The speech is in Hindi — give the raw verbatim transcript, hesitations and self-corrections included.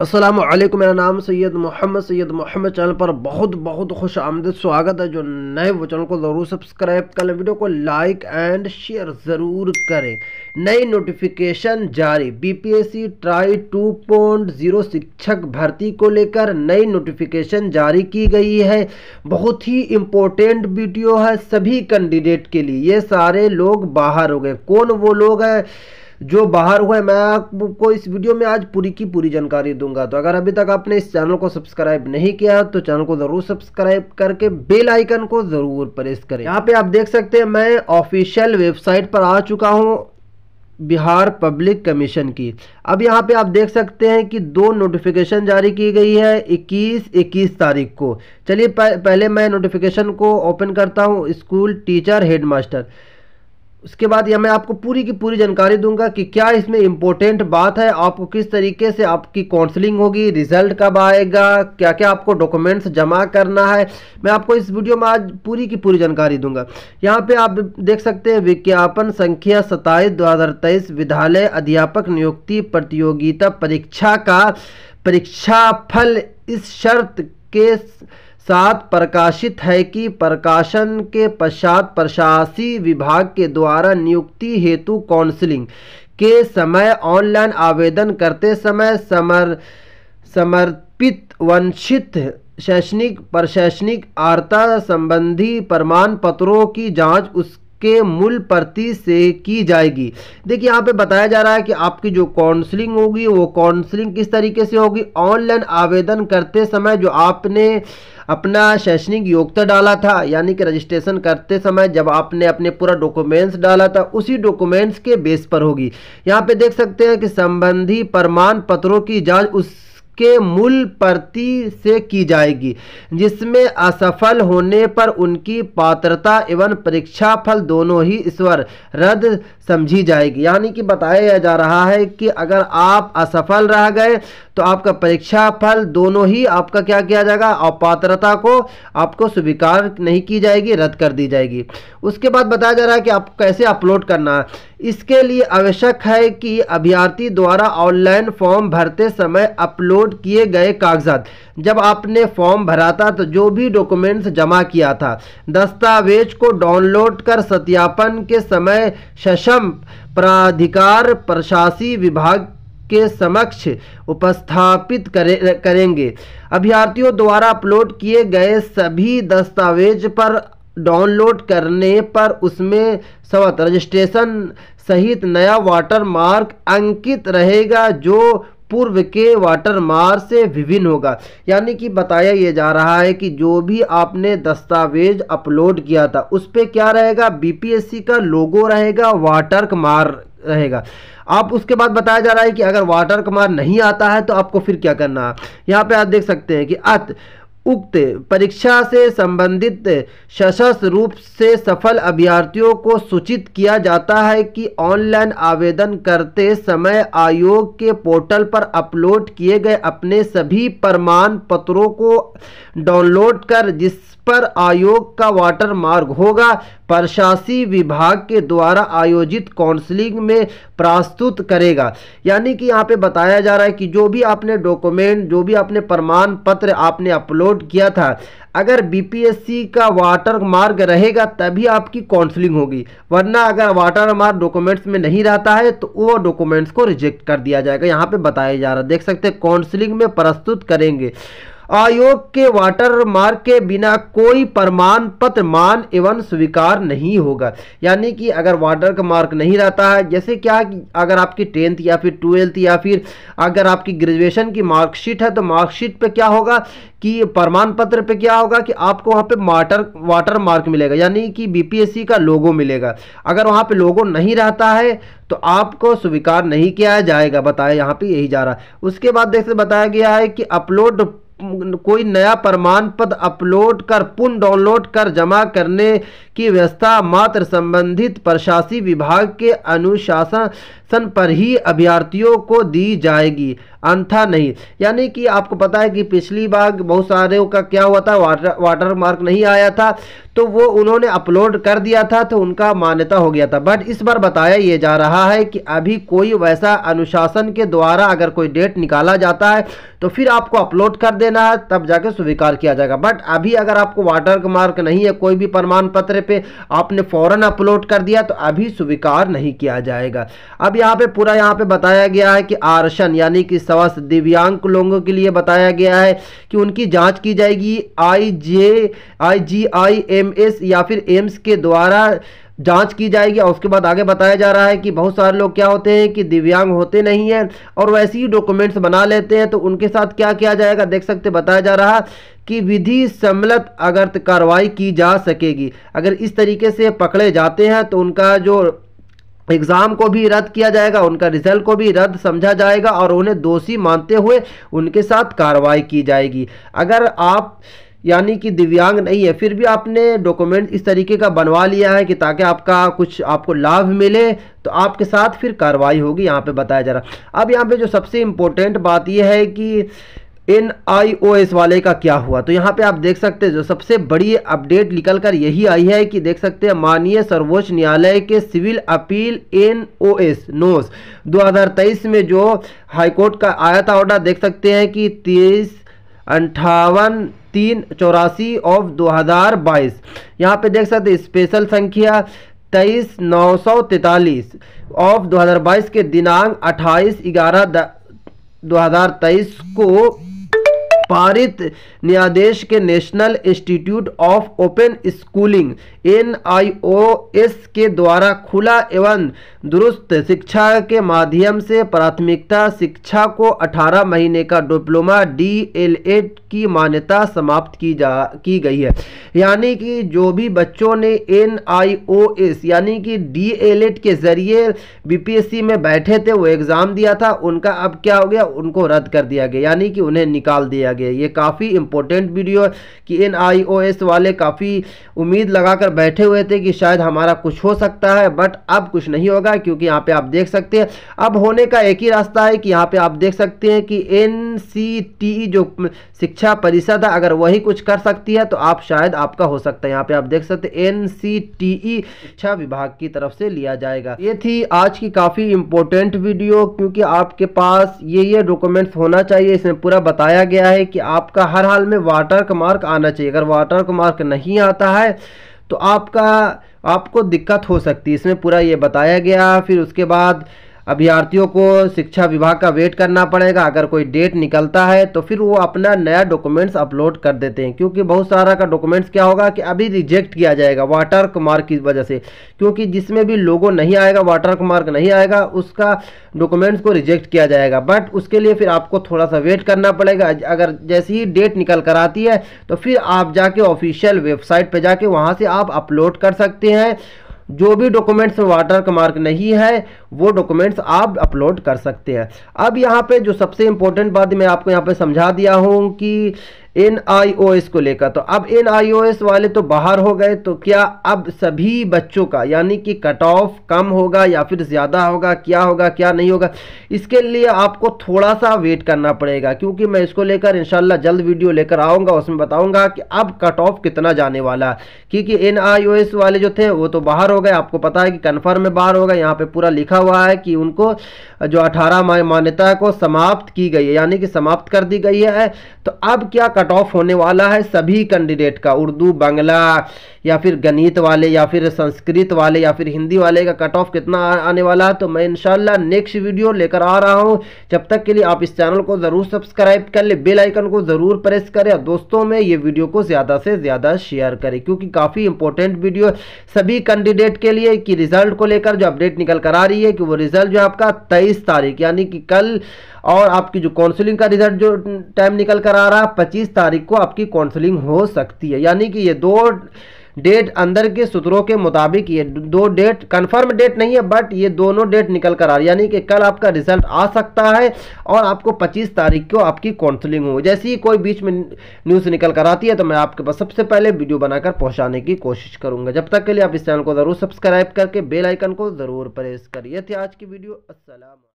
अस्सलाम वालेकुम, मेरा नाम सैयद मोहम्मद सैयद मोहम्मद चैनल पर बहुत बहुत खुश आमदीद, स्वागत है। जो नए वो चैनल को ज़रूर सब्सक्राइब कर लें, वीडियो को लाइक एंड शेयर ज़रूर करें। नई नोटिफिकेशन जारी, BPSC TRE two point zero शिक्षक भर्ती को लेकर नई नोटिफिकेशन जारी की गई है। बहुत ही इम्पोर्टेंट वीडियो है सभी कैंडिडेट के लिए। ये सारे लोग बाहर हो गए, कौन वो लोग हैं जो बाहर हुए, मैं आपको इस वीडियो में आज पूरी की पूरी जानकारी दूंगा। तो अगर अभी तक आपने इस चैनल को सब्सक्राइब नहीं किया है तो चैनल को ज़रूर सब्सक्राइब करके बेल आइकन को ज़रूर प्रेस करें। यहाँ पे आप देख सकते हैं, मैं ऑफिशियल वेबसाइट पर आ चुका हूँ बिहार पब्लिक कमीशन की। अब यहाँ पे आप देख सकते हैं कि दो नोटिफिकेशन जारी की गई है इक्कीस इक्कीस तारीख को। चलिए पहले मैं नोटिफिकेशन को ओपन करता हूँ, स्कूल टीचर हेडमास्टर। उसके बाद यह मैं आपको पूरी की पूरी जानकारी दूंगा कि क्या इसमें इम्पोर्टेंट बात है, आपको किस तरीके से आपकी काउंसलिंग होगी, रिजल्ट कब आएगा, क्या क्या आपको डॉक्यूमेंट्स जमा करना है। मैं आपको इस वीडियो में आज पूरी की पूरी जानकारी दूंगा। यहाँ पे आप देख सकते हैं, विज्ञापन संख्या सत्ताईस दो हज़ार तेईस विद्यालय अध्यापक नियुक्ति प्रतियोगिता परीक्षा का परीक्षाफल इस शर्त के साथ प्रकाशित है कि प्रकाशन के पश्चात प्रशासी विभाग के द्वारा नियुक्ति हेतु काउंसलिंग के समय ऑनलाइन आवेदन करते समय समर समर्पित वंचित शैक्षणिक प्रशैक्षणिक अर्हता संबंधी प्रमाण पत्रों की जांच उस के मूल प्रति से की जाएगी। देखिए यहाँ पे बताया जा रहा है कि आपकी जो काउंसलिंग होगी वो काउंसलिंग किस तरीके से होगी। ऑनलाइन आवेदन करते समय जो आपने अपना शैक्षणिक योग्यता डाला था, यानी कि रजिस्ट्रेशन करते समय जब आपने अपने पूरा डॉक्यूमेंट्स डाला था, उसी डॉक्यूमेंट्स के बेस पर होगी। यहाँ पे देख सकते हैं कि संबंधी प्रमाण पत्रों की जाँच उस के मूल प्रति से की जाएगी जिसमें असफल होने पर उनकी पात्रता एवं परीक्षा फल दोनों ही ईश्वर रद्द समझी जाएगी। यानी कि बताया जा रहा है कि अगर आप असफल रह गए तो आपका परीक्षा फल दोनों ही आपका क्या किया जाएगा, और पात्रता को आपको स्वीकार नहीं की जाएगी, रद्द कर दी जाएगी। उसके बाद बताया जा रहा है कि आप कैसे अपलोड करना है। इसके लिए आवश्यक है कि अभ्यर्थी द्वारा ऑनलाइन फॉर्म भरते समय अपलोड किए गए कागजात, जब आपने फॉर्म भरा था तो जो भी डॉक्यूमेंट्स जमा किया था, दस्तावेज को डाउनलोड कर सत्यापन के समय सक्षम प्राधिकार प्रशासी विभाग के समक्ष उपस्थापित करेंगे। अभ्यर्थियों द्वारा अपलोड किए गए सभी दस्तावेज पर डाउनलोड करने पर उसमें स्वतः रजिस्ट्रेशन सहित नया वाटरमार्क अंकित रहेगा जो पूर्व के वाटरमार्क से विभिन्न होगा। यानी कि बताया ये जा रहा है कि जो भी आपने दस्तावेज अपलोड किया था उस पर क्या रहेगा, बीपीएससी का लोगो रहेगा, वाटरमार्क रहेगा। आप उसके बाद बताया जा रहा है कि अगर वाटरमार्क नहीं आता है तो आपको फिर क्या करना है। यहाँ पे आप देख सकते हैं कि अत उक्त परीक्षा से संबंधित सशक्त रूप से सफल अभ्यर्थियों को सूचित किया जाता है कि ऑनलाइन आवेदन करते समय आयोग के पोर्टल पर अपलोड किए गए अपने सभी प्रमाण पत्रों को डाउनलोड कर जिस पर आयोग का वाटरमार्क होगा, प्रशासी विभाग के द्वारा आयोजित काउंसलिंग में प्रस्तुत करेगा। यानी कि यहाँ पे बताया जा रहा है कि जो भी आपने डॉक्यूमेंट, जो भी आपने प्रमाण पत्र आपने अपलोड किया था, अगर बीपीएससी का वाटरमार्क रहेगा तभी आपकी काउंसलिंग होगी, वरना अगर वाटरमार्क डॉक्यूमेंट्स में नहीं रहता है तो वो डॉक्यूमेंट्स को रिजेक्ट कर दिया जाएगा। यहाँ पे बताया जा रहा है, देख सकते हैं, काउंसलिंग में प्रस्तुत करेंगे। आयोग के वाटरमार्क के बिना कोई प्रमाण पत्र मान एवं स्वीकार नहीं होगा। यानी कि अगर वाटरमार्क नहीं रहता है, जैसे क्या अगर आपकी टेंथ या फिर ट्वेल्थ या फिर अगर आपकी ग्रेजुएशन की मार्कशीट है तो मार्कशीट पे क्या होगा कि प्रमाण पत्र पे क्या होगा कि आपको वहाँ पे वाटर वाटरमार्क मिलेगा, यानी कि बीपीएससी का लोगो मिलेगा। अगर वहाँ पे लोगो नहीं रहता है तो आपको स्वीकार नहीं किया जाएगा, बताया यहाँ पे यही जा रहा है। उसके बाद देखते बताया गया है कि अपलोड कोई नया प्रमाण पत्र अपलोड कर पुनः डाउनलोड कर जमा करने की व्यवस्था मात्र संबंधित प्रशासी विभाग के अनुशासन सन पर ही अभ्यर्थियों को दी जाएगी, अन्यथा नहीं। यानी कि आपको पता है कि पिछली बार बहुत सारे का क्या हुआ था, वाटर वाटर मार्क नहीं आया था तो वो उन्होंने अपलोड कर दिया था तो उनका मान्यता हो गया था। बट इस बार बताया ये जा रहा है कि अभी कोई वैसा अनुशासन के द्वारा अगर कोई डेट निकाला जाता है तो फिर आपको अपलोड कर देना है, तब जाके स्वीकार किया जाएगा। बट अभी अगर आपको वाटर मार्क नहीं है कोई भी प्रमाण पत्र पे, आपने फौरन अपलोड कर दिया तो अभी स्वीकार नहीं किया जाएगा। अब यहाँ पे पूरा यहाँ पे बताया गया है कि आरक्षण यानी कि सवर्ण दिव्यांग लोगों के लिए बताया गया है कि उनकी जांच की जाएगी आई जे आई जी आई एम एस या फिर एम्स के द्वारा जांच की जाएगी। और उसके बाद आगे बताया जा रहा है कि बहुत सारे लोग क्या होते हैं कि दिव्यांग होते नहीं हैं और वैसे ही डॉक्यूमेंट्स बना लेते हैं, तो उनके साथ क्या किया जाएगा देख सकते, बताया जा रहा कि विधि सम्मत अगर कार्रवाई की जा सकेगी। अगर इस तरीके से पकड़े जाते हैं तो उनका जो एग्ज़ाम को भी रद्द किया जाएगा, उनका रिजल्ट को भी रद्द समझा जाएगा और उन्हें दोषी मानते हुए उनके साथ कार्रवाई की जाएगी। अगर आप यानी कि दिव्यांग नहीं है फिर भी आपने डॉक्यूमेंट इस तरीके का बनवा लिया है कि ताकि आपका कुछ आपको लाभ मिले तो आपके साथ फिर कार्रवाई होगी, यहाँ पे बताया जा रहा। अब यहाँ पे जो सबसे इम्पोर्टेंट बात यह है कि एन आई ओ एस वाले का क्या हुआ, तो यहाँ पे आप देख सकते हैं जो सबसे बड़ी अपडेट निकल कर यही आई है कि देख सकते हैं माननीय सर्वोच्च न्यायालय के civil appeal N O S nos दो हज़ार तेईस में जो हाईकोर्ट का आया था ऑर्डर, देख सकते हैं कि तेईस अंठावन तीन चौरासी ऑफ दो हज़ार बाईस, यहाँ पे देख सकते स्पेशल संख्या तेईस नौ सौ तैतालीस ऑफ दो हज़ार बाईस के दिनांक अट्ठाईस ग्यारह दो हज़ार तेईस को पारित न्यायाधीश के national institute of open Schooling N I O S के द्वारा खुला एवं दुरुस्त शिक्षा के माध्यम से प्राथमिकता शिक्षा को अठारह महीने का डिप्लोमा डी एल एड की मान्यता समाप्त की जा की गई है। यानी कि जो भी बच्चों ने एन आई ओ एस यानी कि डी एल एड के जरिए बी पी एस सी में बैठे थे, वो एग्ज़ाम दिया था, उनका अब क्या हो गया, उनको रद्द कर दिया गया यानी कि उन्हें निकाल दिया गया। ये काफ़ी इंपॉर्टेंट वीडियो है कि एन आई ओ एस वाले काफ़ी उम्मीद लगाकर बैठे हुए थे कि शायद हमारा कुछ हो सकता है, बट अब कुछ नहीं होगा क्योंकि यहाँ पे आप देख सकते हैं अब होने का एक ही रास्ता है कि यहाँ पे आप देख सकते हैं कि एन सी टी ई जो शिक्षा परिषद है अगर वही कुछ कर सकती है तो आप शायद आपका हो सकता है। यहाँ पे आप देख सकते हैं एन सी टी ई शिक्षा विभाग की तरफ से लिया जाएगा। ये थी आज की काफ़ी इंपॉर्टेंट वीडियो क्योंकि आपके पास ये ये डॉक्यूमेंट्स होना चाहिए, इसमें पूरा बताया गया है कि आपका हर हाल में वाटर मार्क आना चाहिए। अगर वाटर मार्क नहीं आता है तो आपका आपको दिक्कत हो सकती है, इसमें पूरा ये बताया गया। फिर उसके बाद अभ्यर्थियों को शिक्षा विभाग का वेट करना पड़ेगा, अगर कोई डेट निकलता है तो फिर वो अपना नया डॉक्यूमेंट्स अपलोड कर देते हैं क्योंकि बहुत सारा का डॉक्यूमेंट्स क्या होगा कि अभी रिजेक्ट किया जाएगा वाटर मार्क की वजह से, क्योंकि जिसमें भी लोगो नहीं आएगा वाटर मार्क नहीं आएगा उसका डॉक्यूमेंट्स को रिजेक्ट किया जाएगा। बट उसके लिए फिर आपको थोड़ा सा वेट करना पड़ेगा, अगर जैसे ही डेट निकल कर आती है तो फिर आप जाके ऑफिशियल वेबसाइट पर जाके वहाँ से आप अपलोड कर सकते हैं। जो भी डॉक्यूमेंट्स में वाटर मार्क नहीं है वो डॉक्यूमेंट्स आप अपलोड कर सकते हैं। अब यहाँ पे जो सबसे इम्पोर्टेंट बात मैं आपको यहाँ पे समझा दिया हूँ कि एन आई ओ एस को लेकर, तो अब एन आई ओ एस वाले तो बाहर हो गए, तो क्या अब सभी बच्चों का यानी कि कट ऑफ कम होगा या फिर ज़्यादा होगा, क्या होगा क्या नहीं होगा, इसके लिए आपको थोड़ा सा वेट करना पड़ेगा क्योंकि मैं इसको लेकर इंशाल्लाह जल्द वीडियो लेकर आऊँगा, उसमें बताऊँगा कि अब कट ऑफ कितना जाने वाला है। क्योंकि एन आई ओ एस वाले जो थे वो तो बाहर हो गए, आपको पता है कि कन्फर्म में बाहर हो गए। यहाँ पर पूरा लिखा हुआ है कि उनको जो अठारह मान्यता को समाप्त की गई है यानी कि समाप्त कर दी गई है। तो अब क्या कट ऑफ होने वाला है सभी कैंडिडेट का, उर्दू बांग्ला या फिर गणित वाले या फिर संस्कृत वाले या फिर हिंदी वाले का कट ऑफ कितना आने वाला है, तो मैं इंशाल्लाह नेक्स्ट वीडियो लेकर आ रहा हूं। जब तक के लिए आप इस चैनल को ज़रूर सब्सक्राइब कर ले, बेल आइकन को ज़रूर प्रेस करें और दोस्तों में ये वीडियो को ज़्यादा से ज़्यादा शेयर करें क्योंकि काफ़ी इंपॉर्टेंट वीडियो सभी कैंडिडेट के लिए कि रिजल्ट को लेकर जो अपडेट निकल कर आ रही है कि वो रिजल्ट जो आपका तेईस तारीख यानी कि कल, और आपकी जो काउंसलिंग का रिजल्ट जो टाइम निकल कर आ रहा है पच्चीस तारीख को आपकी काउंसलिंग हो सकती है। यानी कि ये दो डेट अंदर के सूत्रों के मुताबिक ये दो डेट कंफर्म डेट नहीं है, बट ये दोनों डेट निकल कर आ रही है, यानी कि कल आपका रिजल्ट आ सकता है और आपको पच्चीस तारीख को आपकी काउंसलिंग हो। जैसे ही कोई बीच में न्यूज़ निकल कर आती है तो मैं आपके पास सबसे पहले वीडियो बनाकर पहुँचाने की कोशिश करूँगा। जब तक के लिए आप इस चैनल को ज़रूर सब्सक्राइब करके बेल आइकन को ज़रूर प्रेस करिए। थी आज की वीडियो। अस्सलाम।